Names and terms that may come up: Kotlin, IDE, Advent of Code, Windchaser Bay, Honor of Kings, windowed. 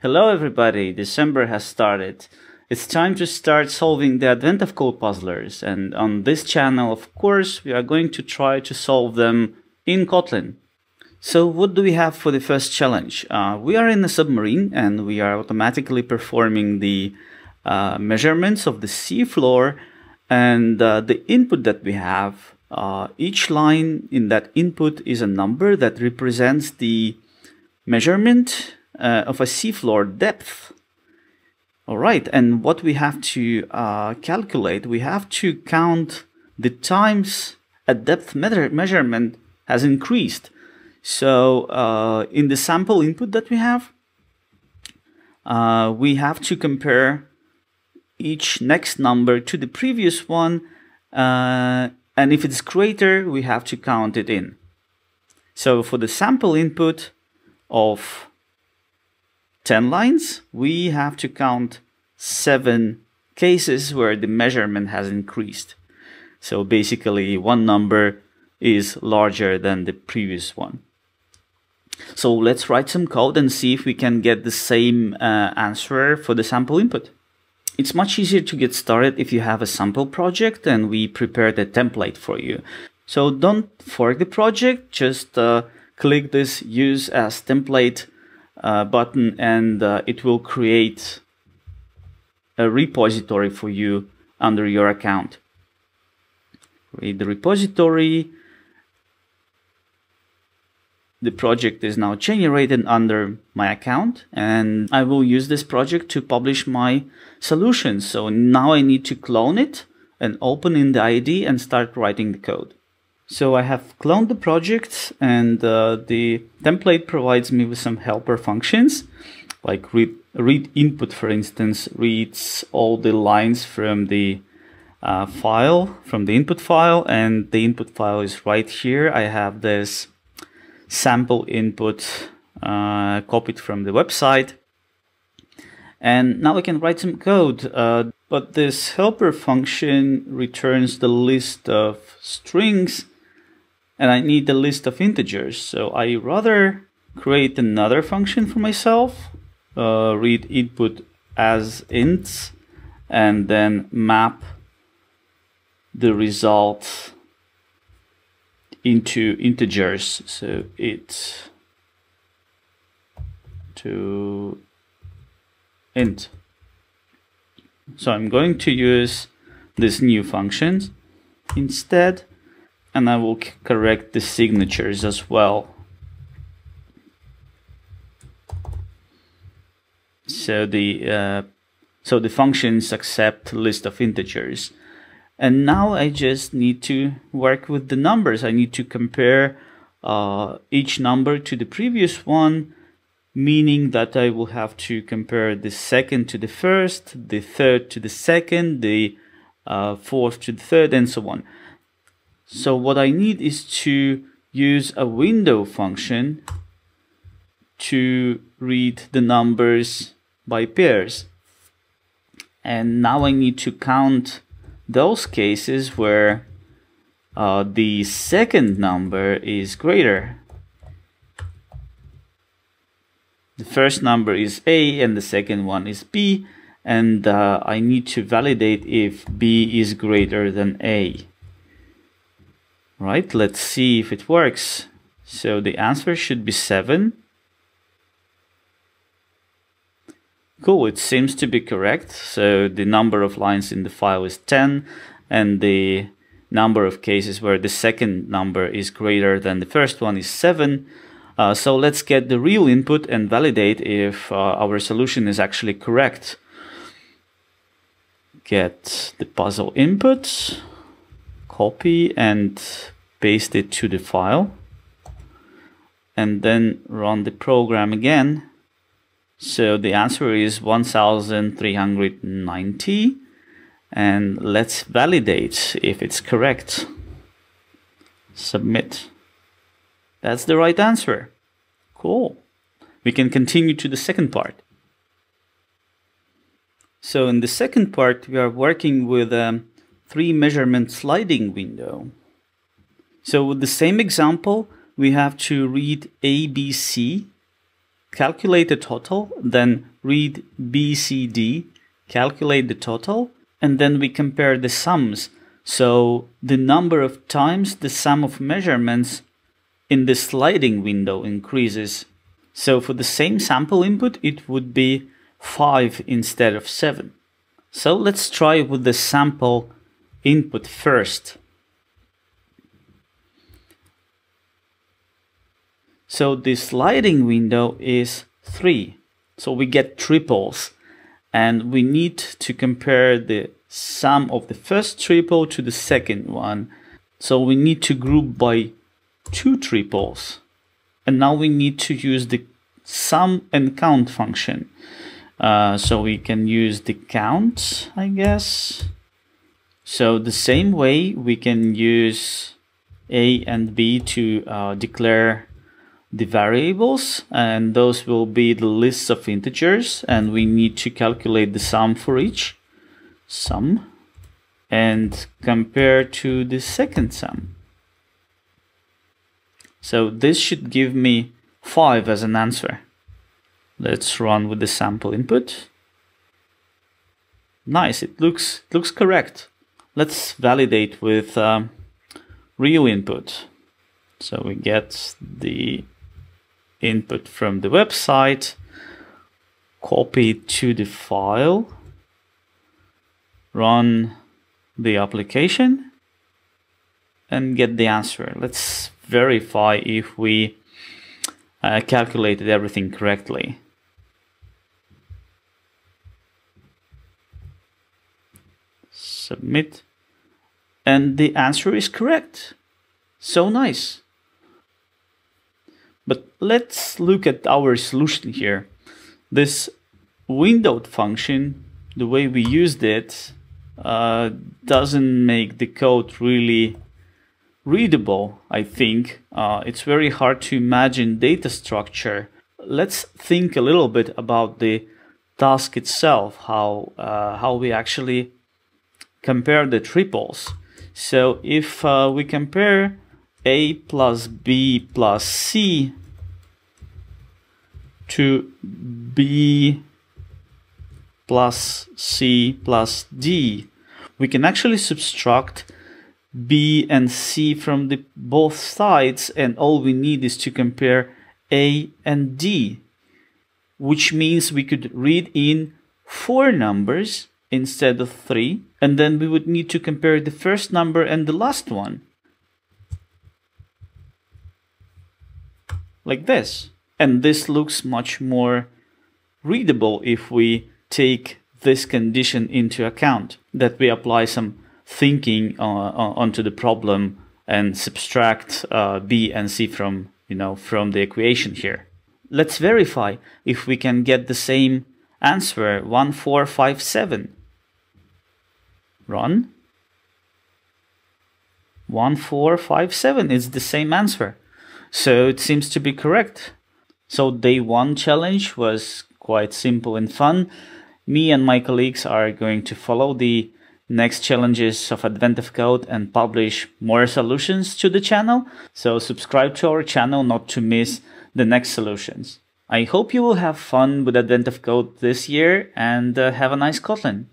Hello everybody, December has started. It's time to start solving the Advent of Code puzzlers, and on this channel, of course, we are going to try to solve them in Kotlin. So what do we have for the first challenge? We are in a submarine and we are automatically performing the measurements of the sea floor, and the input that we have, each line in that input is a number that represents the measurement of a seafloor depth. All right, and what we have to calculate, we have to count the times a depth measurement has increased. So in the sample input that we have to compare each next number to the previous one, and if it's greater, we have to count it in. So for the sample input of 10 lines, we have to count 7 cases where the measurement has increased. So basically one number is larger than the previous one. So let's write some code and see if we can get the same answer for the sample input. It's much easier to get started if you have a sample project and we prepared a template for you. So don't fork the project, just click this use as template button, and it will create a repository for you under your account. Create the repository. The project is now generated under my account, and I will use this project to publish my solution. So now I need to clone it and open in the IDE and start writing the code. So I have cloned the project, and the template provides me with some helper functions, like read input, for instance, reads all the lines from the input file, and the input file is right here. I have this sample input copied from the website, and now I can write some code. But this helper function returns the list of strings, and I need a list of integers, so I rather create another function for myself, read input as ints, and then map the result into integers. So it to int. So I'm going to use this new function instead, and I will correct the signatures as well. So the functions accept list of integers, and now I just need to work with the numbers. I need to compare each number to the previous one, meaning that I will have to compare the second to the first, the third to the second, the fourth to the third, and so on. So what I need is to use a window function to read the numbers by pairs. And now I need to count those cases where the second number is greater. The first number is A and the second one is B, and I need to validate if B is greater than A. Right, let's see if it works. So the answer should be 7. Cool, it seems to be correct. So the number of lines in the file is 10, and the number of cases where the second number is greater than the first one is 7. So let's get the real input and validate if our solution is actually correct. Get the puzzle input, copy and paste it to the file, and then run the program again. So the answer is 1390, and let's validate if it's correct. Submit. That's the right answer. Cool. We can continue to the second part. So in the second part, we are working with a 3 measurement sliding window. So with the same example, we have to read ABC calculate the total, then read BCD, calculate the total, and then we compare the sums. So the number of times the sum of measurements in the sliding window increases. So for the same sample input, it would be 5 instead of 7. So let's try with the sample input first. So the sliding window is 3. So we get triples, and we need to compare the sum of the first triple to the second one. So we need to group by 2 triples. And now we need to use the sum and count function. So we can use the count, I guess. So the same way we can use A and B to declare the variables, and those will be the lists of integers, and we need to calculate the sum for each sum and compare to the second sum. So this should give me 5 as an answer. Let's run with the sample input. Nice, it looks correct. Let's validate with real input. So we get the input from the website, copy to the file, run the application, and get the answer. Let's verify if we calculated everything correctly. Submit, and the answer is correct. So nice. But let's look at our solution here. This windowed function, the way we used it, doesn't make the code really readable, I think. It's very hard to imagine data structure. Let's think a little bit about the task itself, how we actually compare the triples. So if we compare A plus B plus C to B plus C plus D, we can actually subtract B and C from the both sides, and all we need is to compare A and D, which means we could read in 4 numbers instead of 3, and then we would need to compare the first number and the last one, like this. And this looks much more readable if we take this condition into account, that we apply some thinking onto the problem and subtract B and C from, from the equation here. Let's verify if we can get the same answer, 1457. Run. 1457 is the same answer. So it seems to be correct. So day 1 challenge was quite simple and fun. Me and my colleagues are going to follow the next challenges of Advent of Code and publish more solutions to the channel. So subscribe to our channel not to miss the next solutions. I hope you will have fun with Advent of Code this year, and have a nice Kotlin.